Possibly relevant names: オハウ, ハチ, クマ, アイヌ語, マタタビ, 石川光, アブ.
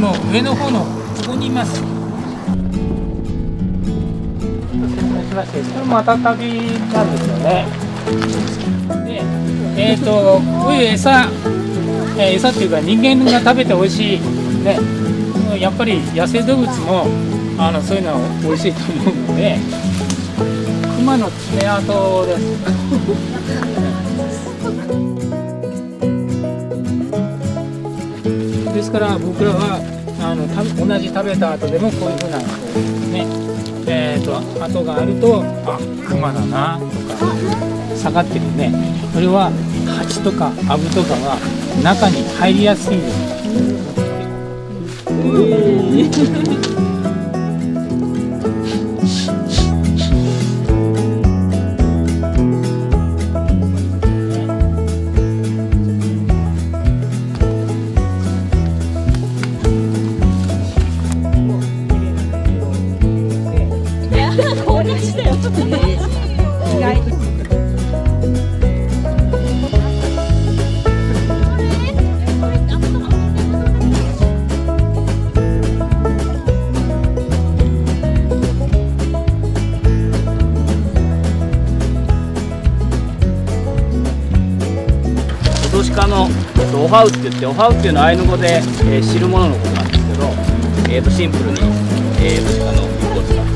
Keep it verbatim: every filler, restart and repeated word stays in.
の上の方のここにいます。これマタタビなんですよね。で、えっ、ー、とこういう餌、えー、餌っていうか人間が食べて美味しいね。やっぱり野生動物もあのそういうのは美味しいと思うので、クマの爪痕です。ですから僕らはあの同じ食べた後でもこういうふうなね。えーと跡があると、あ、クマだなとか下がってるね。それはハチとかアブとかが中に入りやすいように、えーオハウって言って、オハウっていうのはアイヌ語で、えー、汁物のことなんですけど、えー、とシンプルに、えー、と鹿の肉を使って。